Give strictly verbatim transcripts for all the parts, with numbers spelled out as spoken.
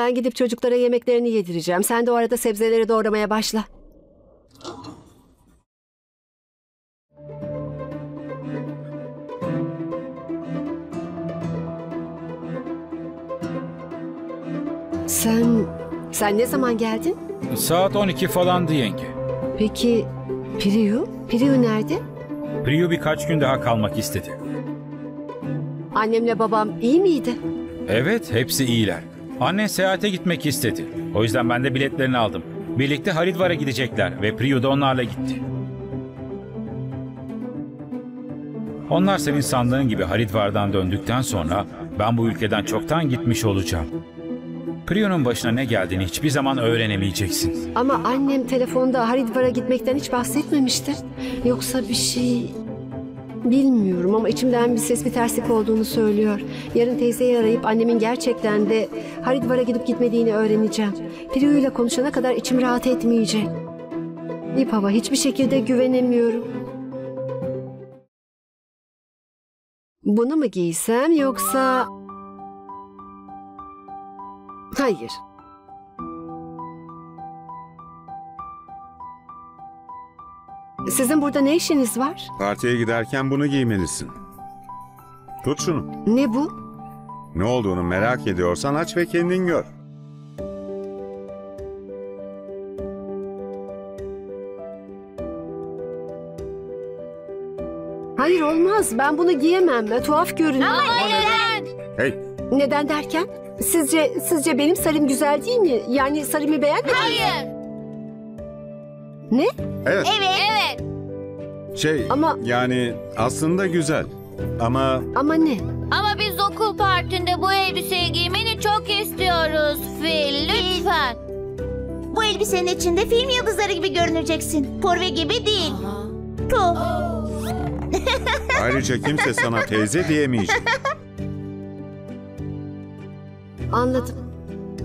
Ben gidip çocuklara yemeklerini yedireceğim. Sen de o arada sebzeleri doğramaya başla. Sen... Sen ne zaman geldin? Saat on iki falandı yenge. Peki Priyu? Priyu nerede? Priyu birkaç gün daha kalmak istedi. Annemle babam iyi miydi? Evet, hepsi iyiler. Anne seyahate gitmek istedi. O yüzden ben de biletlerini aldım. Birlikte Haridvar'a gidecekler ve Priyu da onlarla gitti. Onlar senin sandığın gibi Haridvar'dan döndükten sonra ben bu ülkeden çoktan gitmiş olacağım. Priyu'nun başına ne geldiğini hiçbir zaman öğrenemeyeceksin. Ama annem telefonda Haridvar'a gitmekten hiç bahsetmemiştir. Yoksa bir şey... Bilmiyorum ama içimden bir ses bir terslik olduğunu söylüyor. Yarın teyzeyi arayıp annemin gerçekten de Haridvar'a gidip gitmediğini öğreneceğim. Priyu'yla konuşana kadar içim rahat etmeyecek. İpava hiçbir şekilde güvenemiyorum. Bunu mu giysem yoksa... Hayır. Sizin burada ne işiniz var? Partiye giderken bunu giymelisin. Tut şunu. Ne bu? Ne olduğunu merak ediyorsan aç ve kendin gör. Hayır olmaz. Ben bunu giyemem. Tuhaf görünüyor. Hayır. Hey. Neden derken? Sizce sizce benim sarım güzel değil mi? Yani sarımı beğenmedin mi? Hayır. Ne? Evet. Evet. Evet. Şey ama... yani aslında güzel ama... Ama ne? Ama biz okul partinde bu elbiseyi giymeni çok istiyoruz Fil, lütfen. Bu elbisenin içinde film yıldızları gibi görüneceksin. Purvi gibi değil. Puh. Ayrıca kimse sana teyze diyemeyecek. Anladım.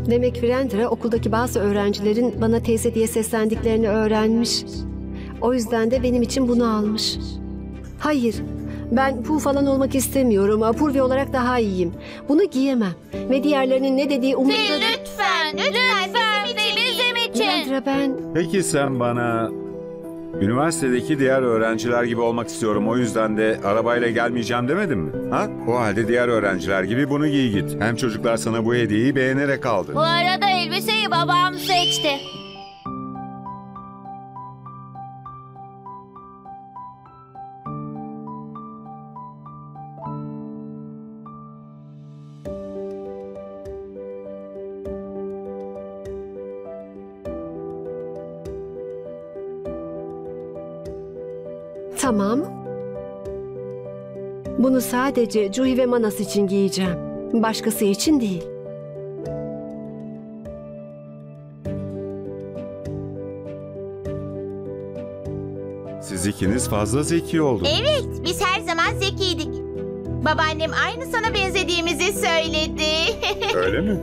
Demek Virendra okuldaki bazı öğrencilerin bana teyze diye seslendiklerini öğrenmiş. O yüzden de benim için bunu almış. Hayır, ben Purvi falan olmak istemiyorum. Purvi olarak daha iyiyim. Bunu giyemem. Ve diğerlerinin ne dediği umurumda... Değil, lütfen, lütfen, bizim için. Virendra ben... Peki sen bana... Üniversitedeki diğer öğrenciler gibi olmak istiyorum. O yüzden de arabayla gelmeyeceğim demedin mi? Ha? O halde diğer öğrenciler gibi bunu giy git. Hem çocuklar sana bu hediyeyi beğenerek aldı. Bu arada elbiseyi babam seçti. Tamam. Bunu sadece Juhi ve Manas için giyeceğim. Başkası için değil. Siz ikiniz fazla zeki oldunuz. Evet, biz her zaman zekiydik. Babaannem aynı sana benzediğimizi söyledi. Öyle mi?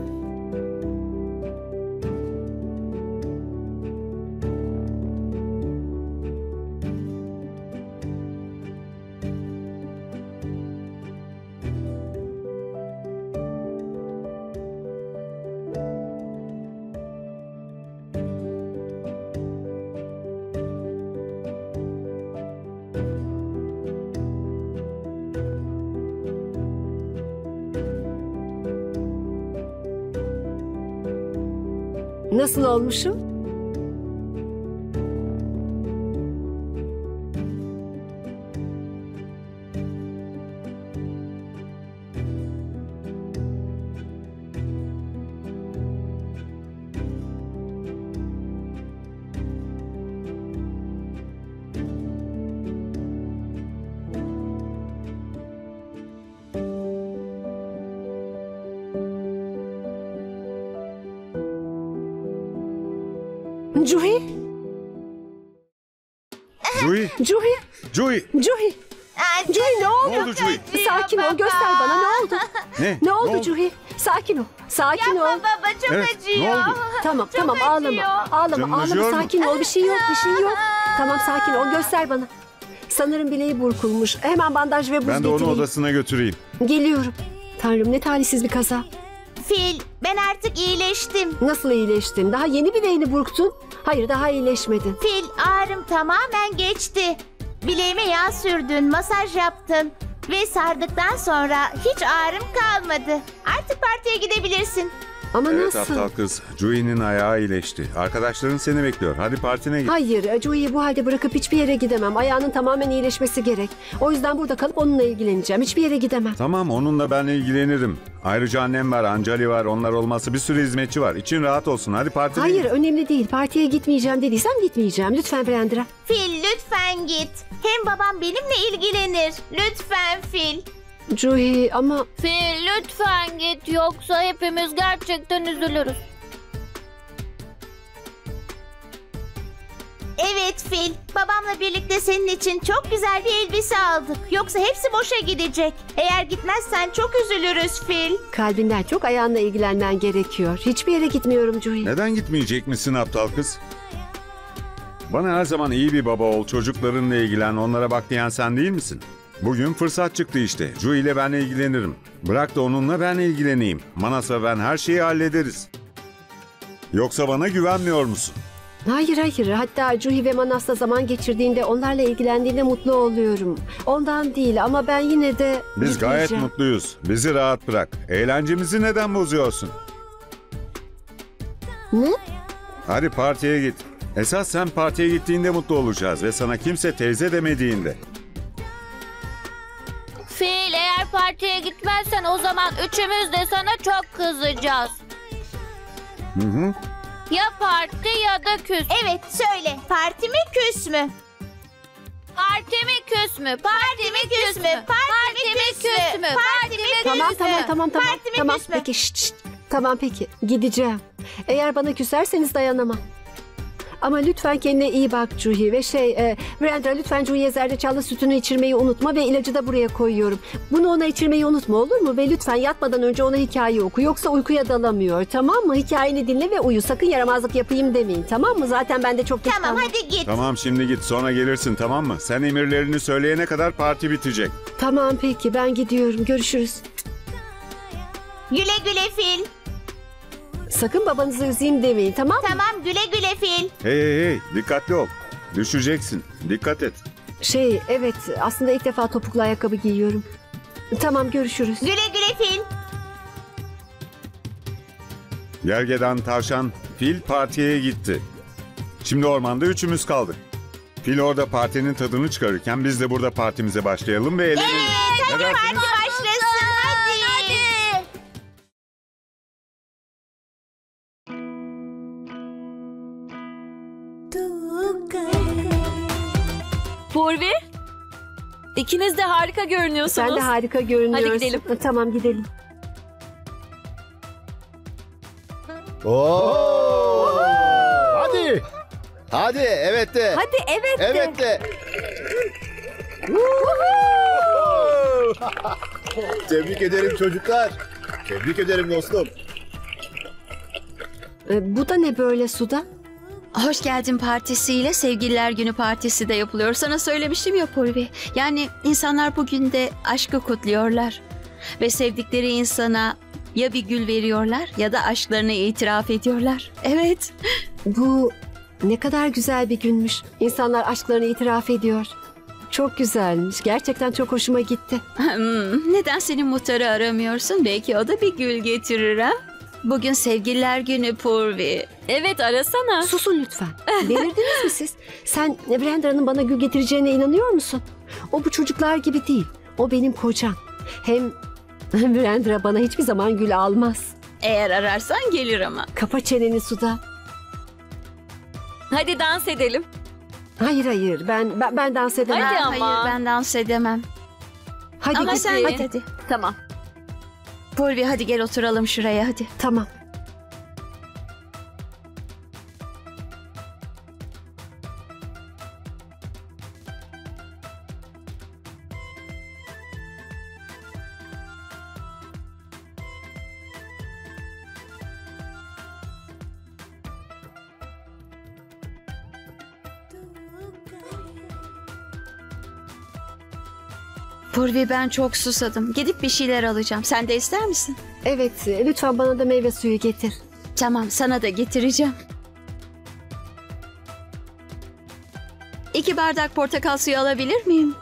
Nasıl olmuşum? Juhi? Juhi? Juhi? Juhi? Juhi? Juhi ne oldu? Ne oldu Juhi? Sakin ol, göster bana ne oldu? Ne? Ne oldu, ne oldu? Juhi? Sakin ol, sakin Yapma ol. Yapma baba, çok evet, acıyor. Ne oldu? Tamam, çok tamam acıyor. ağlama, ağlama, Canım ağlama, sakin ol, bir şey yok, bir şey yok. Tamam, sakin ol, göster bana. Sanırım bileği burkulmuş, hemen bandaj ve buz getireyim. Ben de onu getireyim. odasına götüreyim. Geliyorum. Tanrım ne talihsiz bir kaza. fil, ben artık iyileştim. Nasıl iyileştin? Daha yeni bileğini burktun. Hayır, daha iyileşmedin. Fil, ağrım tamamen geçti. Bileğime yağ sürdün, masaj yaptın. Ve sardıktan sonra hiç ağrım kalmadı. Artık partiye gidebilirsin. Ama evet, nasıl? Evet aptal kız, Jui'nin ayağı iyileşti. Arkadaşların seni bekliyor. Hadi partine git. Hayır, Jui'yi bu halde bırakıp hiçbir yere gidemem. Ayağının tamamen iyileşmesi gerek. O yüzden burada kalıp onunla ilgileneceğim. Hiçbir yere gidemem. Tamam, onunla ben ilgilenirim. Ayrıca annem var, Anjali var. Onlar olması bir sürü hizmetçi var. İçin rahat olsun. Hadi partiye Hayır, git. Önemli değil. Partiye gitmeyeceğim dediysem gitmeyeceğim. Lütfen Virendra. Fil, lütfen git. Hem babam benimle ilgilenir. Lütfen Fil. Jui ama... Fil lütfen git, yoksa hepimiz gerçekten üzülürüz. Evet Fil, babamla birlikte senin için çok güzel bir elbise aldık. Yoksa hepsi boşa gidecek. Eğer gitmezsen çok üzülürüz Fil. Kalbinden çok ayağınla ilgilenmen gerekiyor. Hiçbir yere gitmiyorum Jui. Neden gitmeyecek misin aptal kız? Bana her zaman iyi bir baba ol, çocuklarınla ilgilen, onlara bak diyen sen değil misin? Bugün fırsat çıktı işte. Jui ile ben ilgilenirim. Bırak da onunla ben ilgileneyim. Manas'a ben her şeyi hallederiz. Yoksa bana güvenmiyor musun? Hayır hayır. Hatta Jui ve Manas'la zaman geçirdiğinde, onlarla ilgilendiğinde mutlu oluyorum. Ondan değil ama ben yine de... Biz gayet mutluyuz. Bizi rahat bırak. Eğlencemizi neden bozuyorsun? Ne? Hadi partiye git. Esas sen partiye gittiğinde mutlu olacağız ve sana kimse teyze demediğinde... Fil, eğer partiye gitmezsen o zaman üçümüz de sana çok kızacağız. Hı hı. Ya parti ya da küs. Evet söyle, parti mi küs mü? Parti mi küs mü? Parti mi küs mü? Parti mi küs mü? Parti mi küs mü? Tamam tamam tamam tamam. Tamam peki şşt şşt. Tamam peki, gideceğim. Eğer bana küserseniz dayanamam. Ama lütfen kendine iyi bak Jui ve şey... E, Virendra lütfen Jui'ye zerdeçallı sütünü içirmeyi unutma ve ilacı da buraya koyuyorum. Bunu ona içirmeyi unutma, olur mu? Ve lütfen yatmadan önce ona hikaye oku. Yoksa uykuya dalamıyor, tamam mı? Hikayeni dinle ve uyu. Sakın yaramazlık yapayım demeyin, tamam mı? Zaten ben de çok geç Tamam kaldım. Hadi git. Tamam şimdi git, sonra gelirsin tamam mı? Sen emirlerini söyleyene kadar parti bitecek. Tamam peki, ben gidiyorum. Görüşürüz. Güle güle Fil. Sakın babanızı üzeyim demeyin, tamam mı? Tamam, güle güle Fil. Hey hey hey, dikkatli ol. Düşeceksin, dikkat et. Şey, evet aslında ilk defa topuklu ayakkabı giyiyorum. Tamam, görüşürüz. Güle güle Fil. Gergedan, tavşan, Fil partiye gitti. Şimdi ormanda üçümüz kaldık. Fil orada partinin tadını çıkarırken biz de burada partimize başlayalım ve eğlenelim. Evet, hadi parti başlasın. Purvi, ikiniz de harika görünüyorsunuz. Ben de harika görünüyorsun. Hadi gidelim. Tamam gidelim. Oo! Hadi. Hadi evet de. Hadi evet de. Evet de. Tebrik ederim çocuklar. Tebrik ederim dostum. E, bu da ne böyle suda? Hoş geldin partisiyle Sevgililer Günü partisi de yapılıyor. Sana söylemiştim ya Purvi. Yani insanlar bugün de aşkı kutluyorlar. Ve sevdikleri insana ya bir gül veriyorlar ya da aşklarını itiraf ediyorlar. Evet. Bu ne kadar güzel bir günmüş. İnsanlar aşklarını itiraf ediyor. Çok güzelmiş. Gerçekten çok hoşuma gitti. Neden senin muhtarı aramıyorsun? Belki o da bir gül getirir ha? Bugün Sevgililer Günü Purvi. Evet arasana. Susun lütfen. Delirdiniz mi siz? Sen Virendra'nın bana gül getireceğine inanıyor musun? O bu çocuklar gibi değil. O benim kocam. Hem Virendra bana hiçbir zaman gül almaz. Eğer ararsan gelir ama. Kapa çeneni suda. Hadi dans edelim. Hayır hayır ben ben, ben dans edemem. Hadi ama. Hayır ben dans edemem. Hadi ama git. Sen... Hadi hadi. Tamam. Purvi hadi gel oturalım şuraya hadi. Tamam. Purvi, ben çok susadım. Gidip bir şeyler alacağım. Sen de ister misin? Evet, lütfen bana da meyve suyu getir. Tamam, sana da getireceğim. İki bardak portakal suyu alabilir miyim?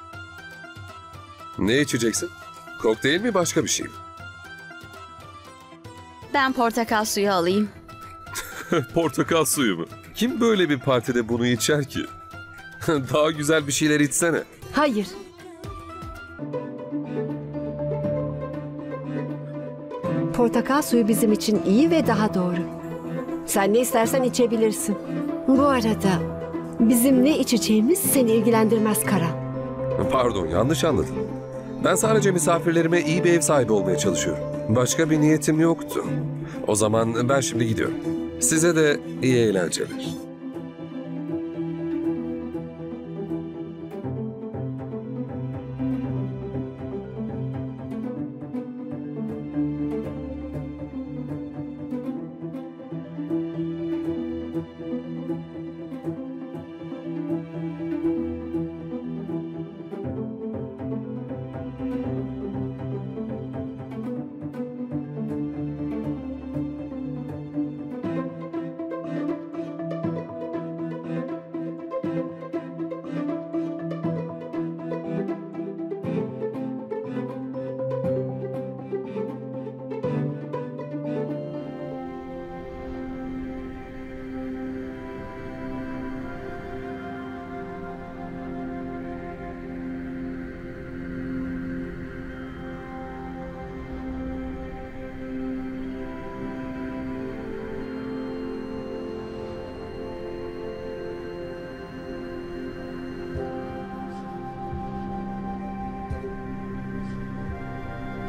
Ne içeceksin? Kokteyl mi, başka bir şey mi? Ben portakal suyu alayım. Portakal suyu mu? Kim böyle bir partide bunu içer ki? Daha güzel bir şeyler içsene. Hayır. Portakal suyu bizim için iyi ve daha doğru. Sen ne istersen içebilirsin. Bu arada bizim ne içeceğimiz seni ilgilendirmez Kara. Pardon, yanlış anladın. Ben sadece misafirlerime iyi bir ev sahibi olmaya çalışıyorum. Başka bir niyetim yoktu. O zaman ben şimdi gidiyorum. Size de iyi eğlenceler.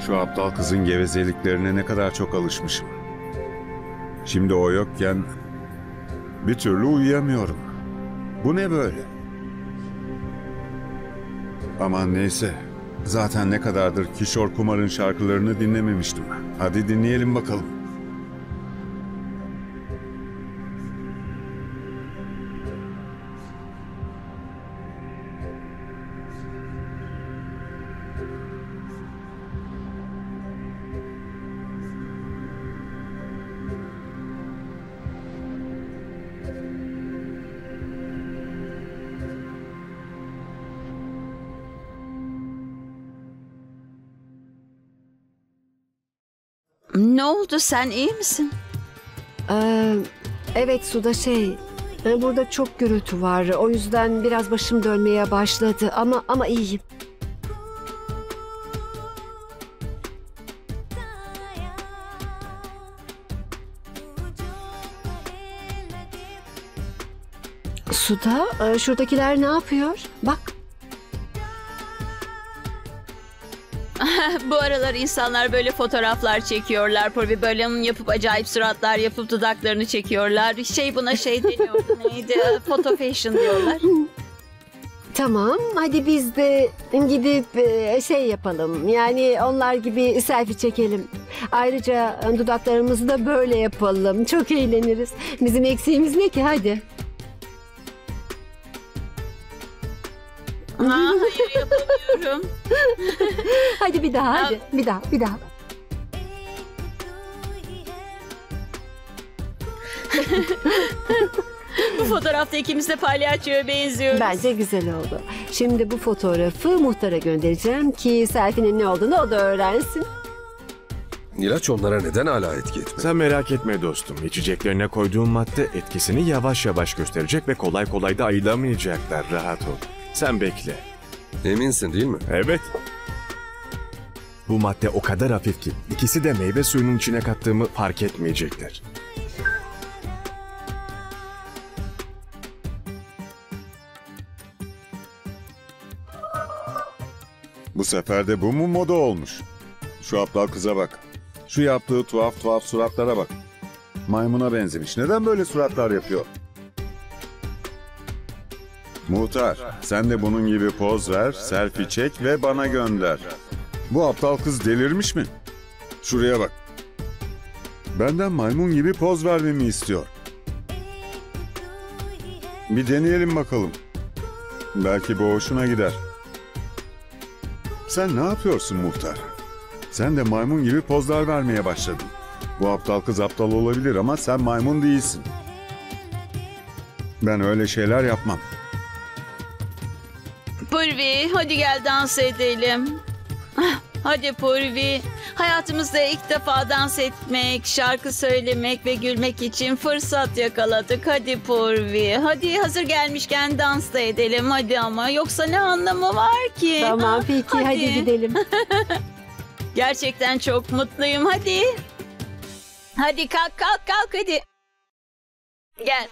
Şu aptal kızın gevezeliklerine ne kadar çok alışmışım. Şimdi o yokken bir türlü uyuyamıyorum. Bu ne böyle? Aman neyse. Zaten ne kadardır Kişor Kumar'ın şarkılarını dinlememiştim. Hadi dinleyelim bakalım. Ne oldu? Sen iyi misin? Ee, evet Suda, şey... Burada çok gürültü var. O yüzden biraz başım dönmeye başladı. Ama ama iyiyim. Suda, şuradakiler ne yapıyor? Bak. Bu aralar insanlar böyle fotoğraflar çekiyorlar. Purvi böyle yapıp acayip suratlar yapıp dudaklarını çekiyorlar. Şey, buna şey deniyordu, neydi? Foto fashion diyorlar. Tamam, hadi biz de gidip şey yapalım. Yani onlar gibi selfie çekelim. Ayrıca dudaklarımızı da böyle yapalım. Çok eğleniriz. Bizim eksiğimiz ne ki? Hadi. Aa, hayır, yapamıyorum. Hadi bir daha, hadi. Bir daha, bir daha. Bu fotoğrafta ikimiz de palyaçoya benziyoruz. Bence güzel oldu. Şimdi bu fotoğrafı muhtara göndereceğim ki selfie'nin ne olduğunu o da öğrensin. İlaç onlara neden hala etki etmiyor? Sen merak etme dostum. İçeceklerine koyduğum madde etkisini yavaş yavaş gösterecek ve kolay kolay da ayılamayacaklar. Rahat ol. Sen bekle. Eminsin değil mi? Evet. Bu madde o kadar hafif ki ikisi de meyve suyunun içine kattığımı fark etmeyecekler. Bu sefer de bu mu moda olmuş? Şu aptal kıza bak. Şu yaptığı tuhaf tuhaf suratlara bak. Maymuna benzemiş. Neden böyle suratlar yapıyor? Muhtar, sen de bunun gibi poz ver, selfie çek ve bana gönder. Bu aptal kız delirmiş mi? Şuraya bak. Benden maymun gibi poz vermemi istiyor. Bir deneyelim bakalım. Belki bu hoşuna gider. Sen ne yapıyorsun muhtar? Sen de maymun gibi pozlar vermeye başladın. Bu aptal kız aptal olabilir ama sen maymun değilsin. Ben öyle şeyler yapmam. Purvi, hadi gel dans edelim. Hadi Purvi, hayatımızda ilk defa dans etmek, şarkı söylemek ve gülmek için fırsat yakaladık. Hadi Purvi, hadi hazır gelmişken dans da edelim hadi ama. Yoksa ne anlamı var ki? Tamam peki, hadi, hadi gidelim. Gerçekten çok mutluyum, hadi. Hadi kalk kalk kalk hadi. Gel.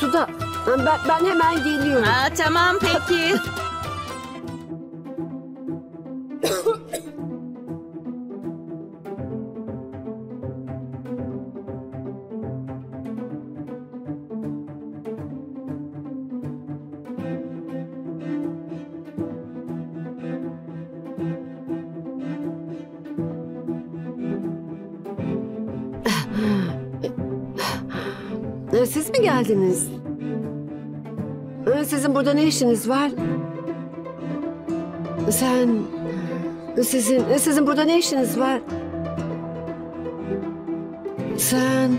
Suda, ben, ben hemen geliyorum. Ha, tamam peki. Siz mi geldiniz? Sizin burada ne işiniz var? Sen... Sizin... Sizin burada ne işiniz var? Sen...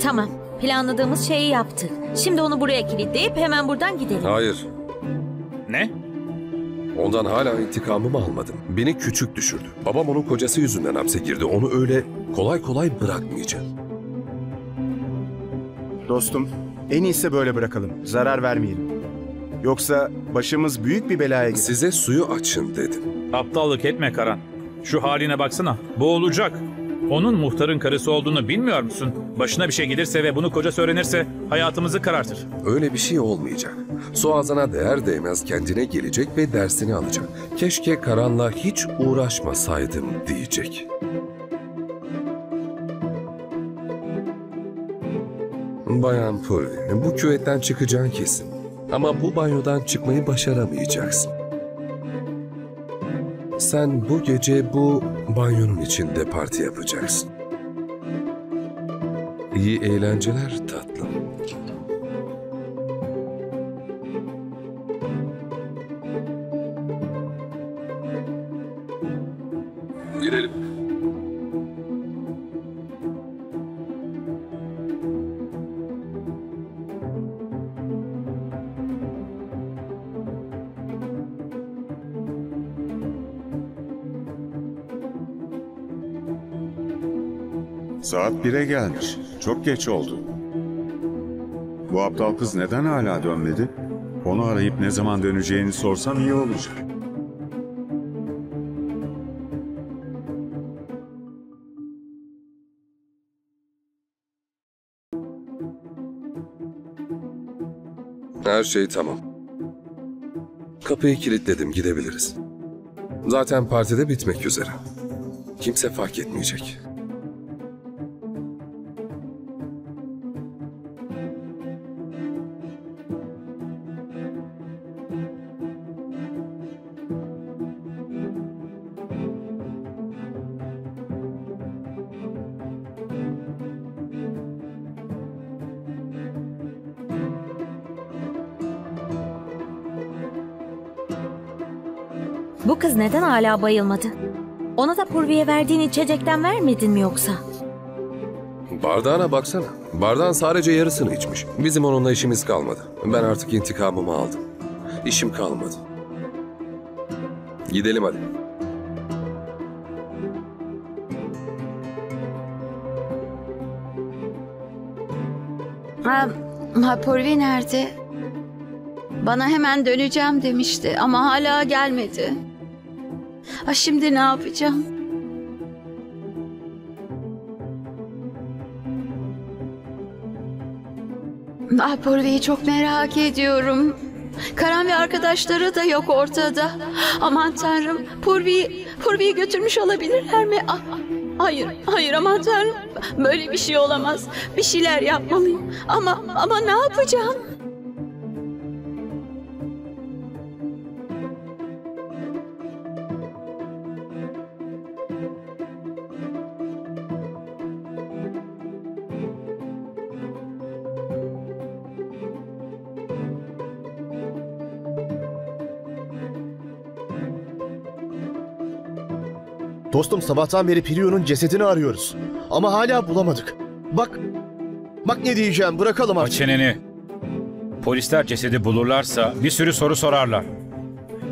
Tamam, planladığımız şeyi yaptık. Şimdi onu buraya kilitleyip hemen buradan gidelim. Hayır. Ne? Ondan hala intikamımı almadım. Beni küçük düşürdü. Babam onun kocası yüzünden hapse girdi. Onu öyle kolay kolay bırakmayacağım. Dostum, en iyisi böyle bırakalım. Zarar vermeyelim. Yoksa başımız büyük bir belaya girer. Size suyu açın dedim. Aptallık etme Karan. Şu haline baksana. Boğulacak. Onun muhtarın karısı olduğunu bilmiyor musun? Başına bir şey gelirse ve bunu kocası öğrenirse hayatımızı karartır. Öyle bir şey olmayacak. Su ağzına değer değmez kendine gelecek ve dersini alacak. Keşke Karan'la hiç uğraşmasaydım diyecek. Bayan Purvi, bu küvetten çıkacaksın kesin. Ama bu banyodan çıkmayı başaramayacaksın. Sen bu gece bu banyonun içinde parti yapacaksın. İyi eğlenceler tatlım. Girelim. Saat bire gelmiş. Çok geç oldu. Bu aptal kız neden hala dönmedi? Onu arayıp ne zaman döneceğini sorsam iyi olacak. Her şey tamam. Kapıyı kilitledim, gidebiliriz. Zaten partide bitmek üzere. Kimse fark etmeyecek. Bu kız neden hala bayılmadı? Ona da Purvi'ye verdiğin içecekten vermedin mi yoksa? Bardağına baksana. Bardağın sadece yarısını içmiş. Bizim onunla işimiz kalmadı. Ben artık intikamımı aldım. İşim kalmadı. Gidelim hadi. Ha, ha, Purvi nerede? Bana hemen döneceğim demişti ama hala gelmedi. Ha, şimdi ne yapacağım? Ah, Purvi'yi çok merak ediyorum. Karan ve arkadaşları da yok ortada. Aman Tanrım, Purvi'yi Purvi'yi götürmüş olabilirler mi? Ah, hayır, hayır aman Tanrım. Böyle bir şey olamaz. Bir şeyler yapmalıyım. Ama ama ne yapacağım? Dostum, sabahtan beri Pirio'nun cesedini arıyoruz. Ama hala bulamadık. Bak, bak ne diyeceğim, bırakalım artık. Aç çeneni. Polisler cesedi bulurlarsa bir sürü soru sorarlar.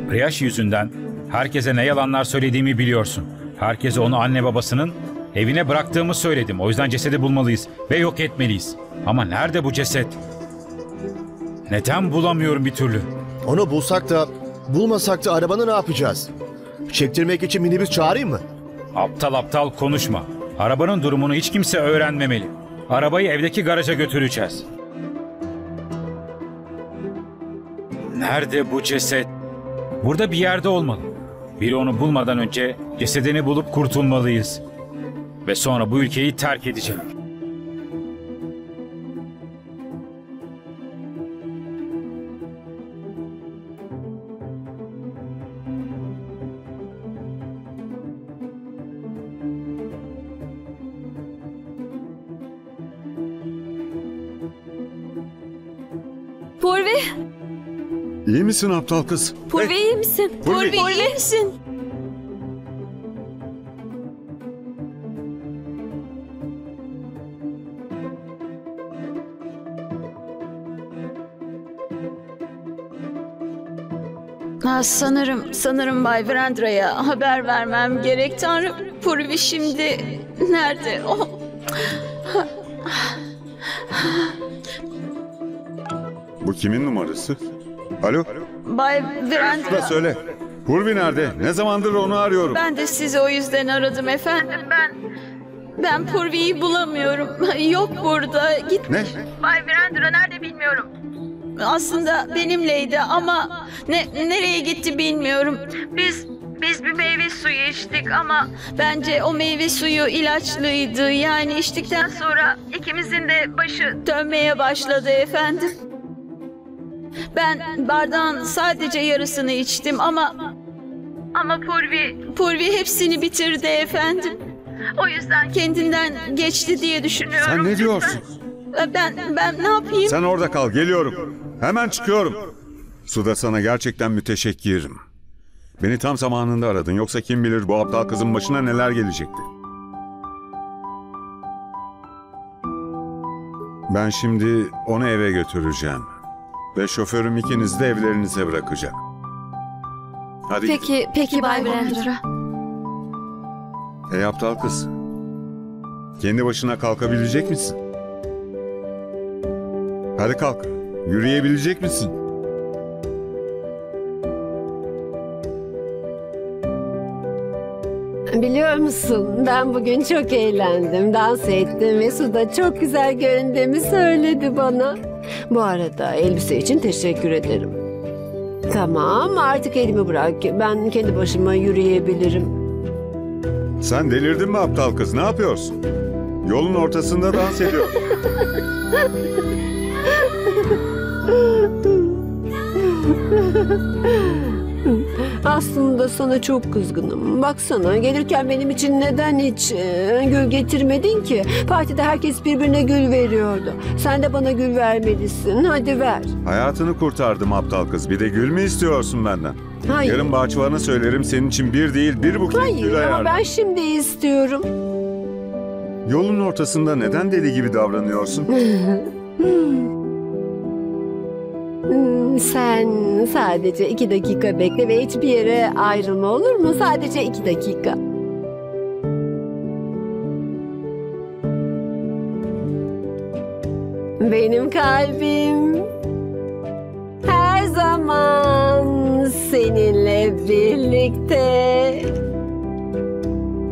Priyaş yüzünden herkese ne yalanlar söylediğimi biliyorsun. Herkese onu anne babasının evine bıraktığımı söyledim. O yüzden cesedi bulmalıyız ve yok etmeliyiz. Ama nerede bu ceset? Neden bulamıyorum bir türlü? Onu bulsak da bulmasak da arabanı ne yapacağız? Çektirmek için minibüs çağırayım mı? Aptal aptal konuşma. Arabanın durumunu hiç kimse öğrenmemeli. Arabayı evdeki garaja götüreceğiz. Nerede bu ceset? Burada bir yerde olmalı. Biri onu bulmadan önce cesedini bulup kurtulmalıyız. Ve sonra bu ülkeyi terk edeceğim. Purvi! İyi misin aptal kız? Purvi iyi misin? Purvi iyi misin? Ha, sanırım, sanırım Bay Virendra'ya haber vermem gerek. Tanrım, Purvi şimdi nerede? Oh. Bu kimin numarası? Alo? Bay Virendra. Söyle. Purvi nerede? Ne zamandır onu arıyorum. Ben de sizi o yüzden aradım efendim. Ben ben Purvi'yi bulamıyorum. Yok burada. Git. Ne? Bay Virendra nerede bilmiyorum. Aslında benimleydi ama ne nereye gitti bilmiyorum. Biz biz bir meyve suyu içtik ama bence o meyve suyu ilaçlıydı. Yani içtikten sonra ikimizin de başı dönmeye başladı efendim. Ben bardağın sadece yarısını içtim ama... Ama Purvi... Purvi hepsini bitirdi efendim. O yüzden kendinden geçti diye düşünüyorum. Sen ne diyorsun? Ben, ben ne yapayım? Sen orada kal, geliyorum. Hemen çıkıyorum. Suda sana gerçekten müteşekkirim. Beni tam zamanında aradın. Yoksa kim bilir bu aptal kızın başına neler gelecekti. Ben şimdi onu eve götüreceğim. Ve şoförüm ikinizi de evlerinize bırakacak. Hadi peki, gidin. Peki Bay Virendra. Ey aptal kız. Kendi başına kalkabilecek misin? Hadi kalk. Yürüyebilecek misin? Biliyor musun, ben bugün çok eğlendim, dans ettim ve suda çok güzel göründüğümü söyledi bana. Bu arada elbise için teşekkür ederim. Tamam, artık elimi bırak. Ben kendi başıma yürüyebilirim. Sen delirdin mi aptal kız? Ne yapıyorsun? Yolun ortasında dans ediyorsun. Aslında sana çok kızgınım. Baksana, gelirken benim için neden hiç e, gül getirmedin ki? Partide herkes birbirine gül veriyordu. Sen de bana gül vermelisin. Hadi ver. Hayatını kurtardım aptal kız. Bir de gül mü istiyorsun benden? Hayır. Yarın bahçıvanı söylerim, senin için bir değil bir buket gül ayarlar. Hayır ama ben şimdi istiyorum. Yolun ortasında neden deli gibi davranıyorsun? Sen sadece iki dakika bekle ve hiçbir yere ayrılma, olur mu? Sadece iki dakika. Benim kalbim her zaman seninle birlikte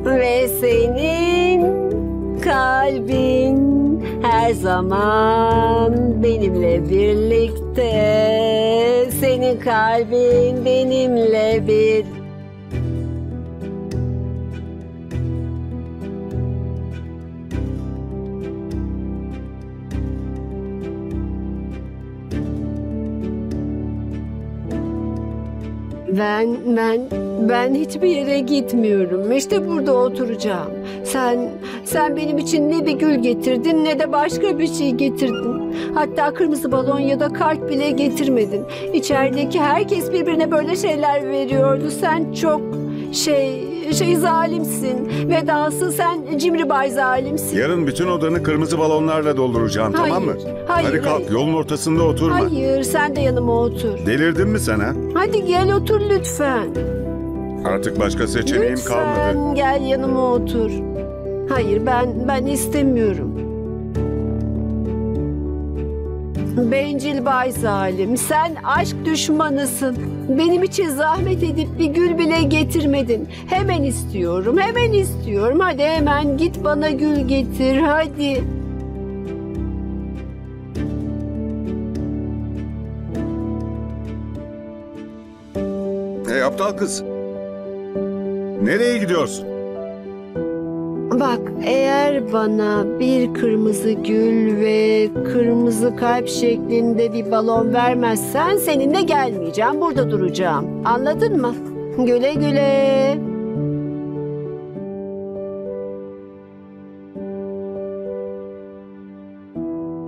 ve senin kalbin her zaman benimle birlikte. Senin kalbin benimle bir. Ben, ben, ben hiçbir yere gitmiyorum. İşte burada oturacağım. Sen, sen benim için ne bir gül getirdin ne de başka bir şey getirdin. Hatta kırmızı balon ya da kart bile getirmedin. İçerideki herkes birbirine böyle şeyler veriyordu. Sen çok şey, şey zalimsin ve dahası sen cimri bay zalimsin. Yarın bütün odanı kırmızı balonlarla dolduracağım, hayır, tamam mı? Hayır, hadi kalk, hayır. Yolun ortasında oturma. Hayır, sen de yanıma otur. Delirdin mi sen ha? Hadi gel otur lütfen. Artık başka seçeneğim lütfen kalmadı. Lütfen gel yanıma otur. Hayır, ben ben istemiyorum. Bencil bay zalim, sen aşk düşmanısın. Benim için zahmet edip bir gül bile getirmedin. Hemen istiyorum, hemen istiyorum. Hadi hemen git bana gül getir, hadi. Hey aptal kız, nereye gidiyorsun? Bak, eğer bana bir kırmızı gül ve kırmızı kalp şeklinde bir balon vermezsen seninle gelmeyeceğim, burada duracağım. Anladın mı? Güle güle.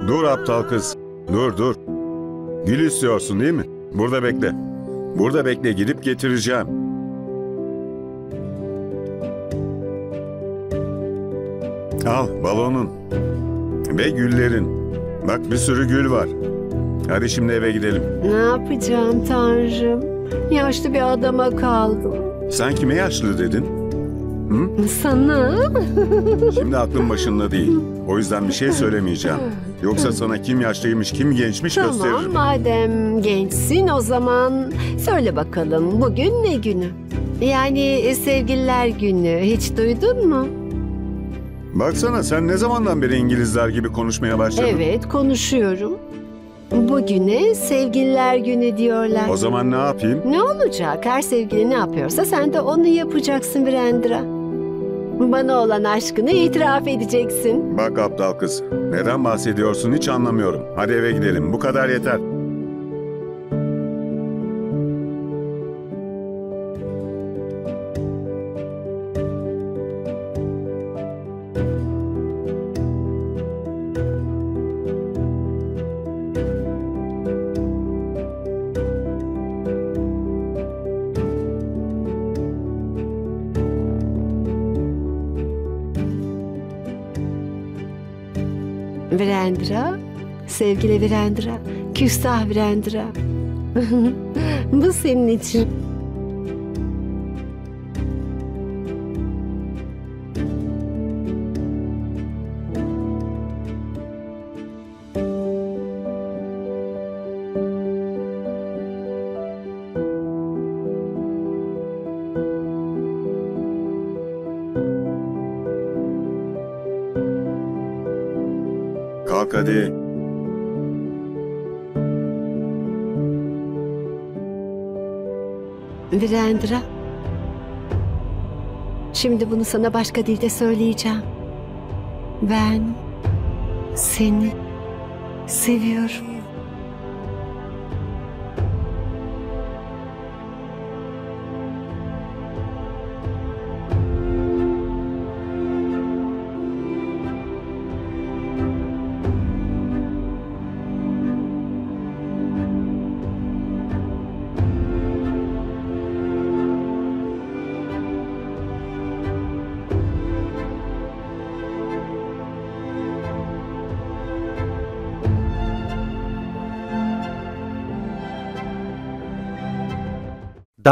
Dur aptal kız, dur dur. Gül istiyorsun değil mi? Burada bekle. Burada bekle, gidip getireceğim. Al balonun ve güllerin. Bak bir sürü gül var. Hadi şimdi eve gidelim. Ne yapacağım Tanrım? Yaşlı bir adama kaldım. Sen kime yaşlı dedin? Hı? Sana. Şimdi aklım başında değil. O yüzden bir şey söylemeyeceğim. Yoksa sana kim yaşlıymış, kim gençmiş tamam, gösteririm. Tamam, madem gençsin o zaman söyle bakalım, bugün ne günü? Yani sevgililer günü, hiç duydun mu? Baksana, sen ne zamandan beri İngilizler gibi konuşmaya başladın? Evet, konuşuyorum. Bugüne sevgililer günü diyorlar. O zaman ne yapayım? Ne olacak? Her sevgili ne yapıyorsa sen de onu yapacaksın Virendra. Bana olan aşkını itiraf edeceksin. Bak aptal kız, neden bahsediyorsun hiç anlamıyorum. Hadi eve gidelim, bu kadar yeter. Virendra, sevgili Virendra, küstah Virendra. Bu senin için. Kalk hadi. Virendra, şimdi bunu sana başka dilde söyleyeceğim. Ben seni seviyorum.